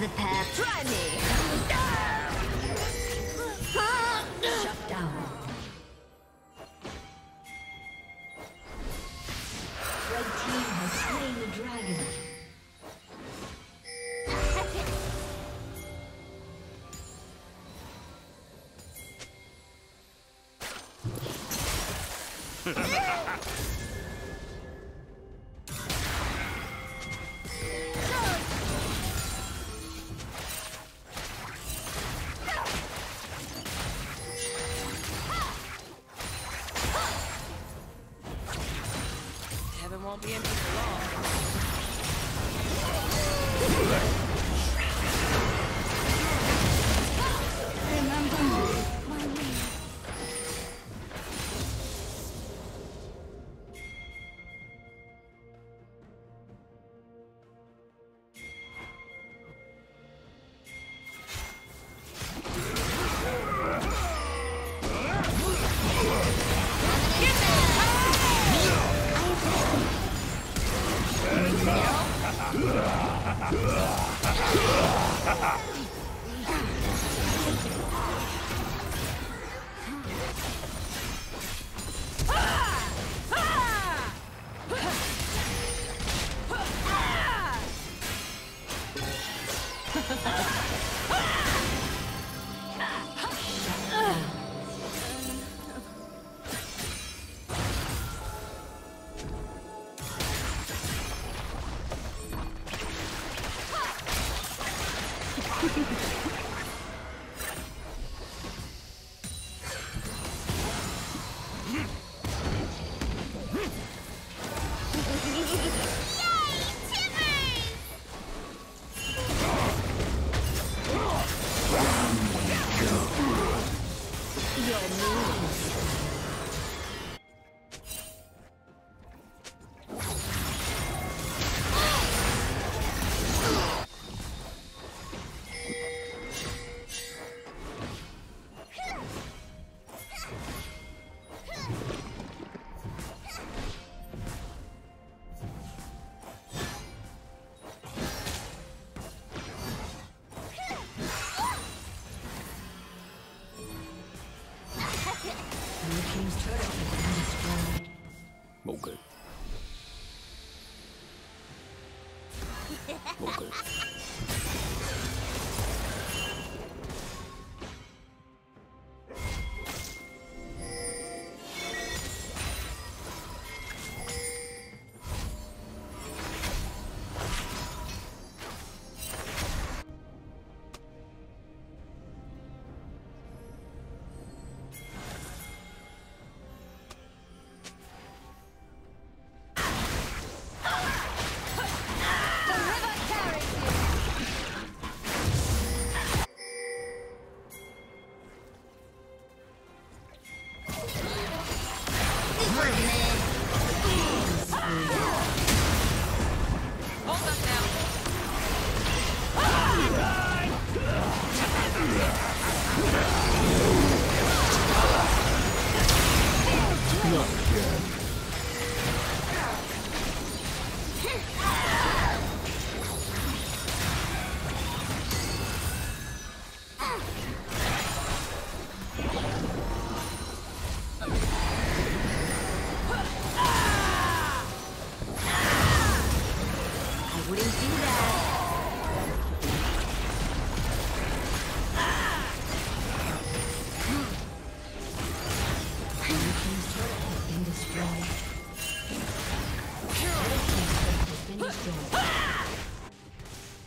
The path. Try me. Shut down. Red team has slain the dragon. Wouldn't do that.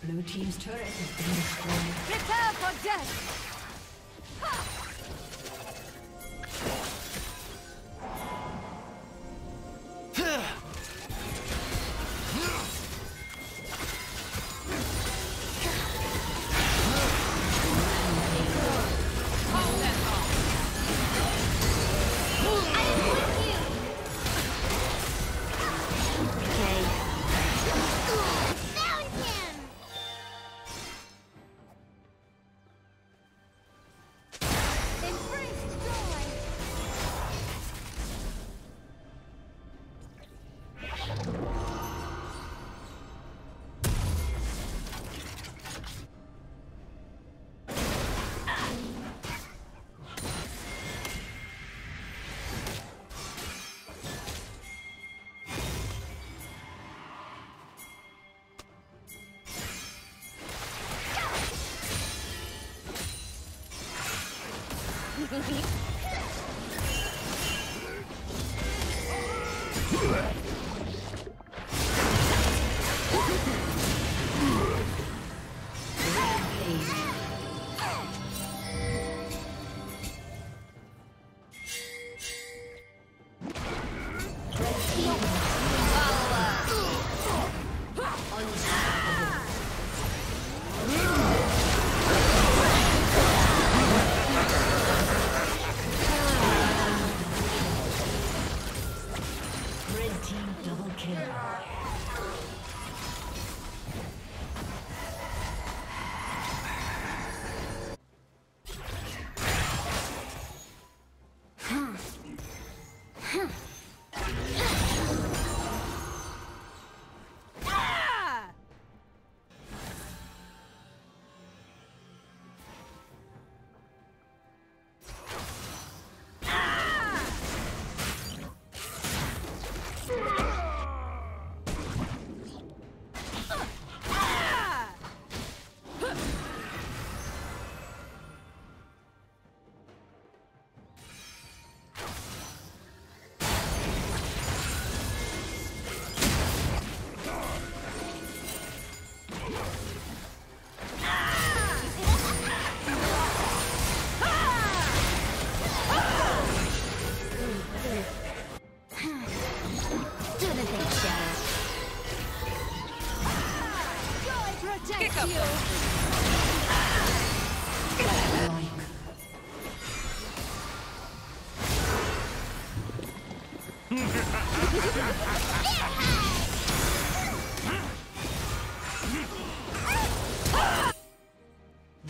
Blue team's turret has been destroyed. Prepare for death!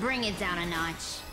Bring it down a notch.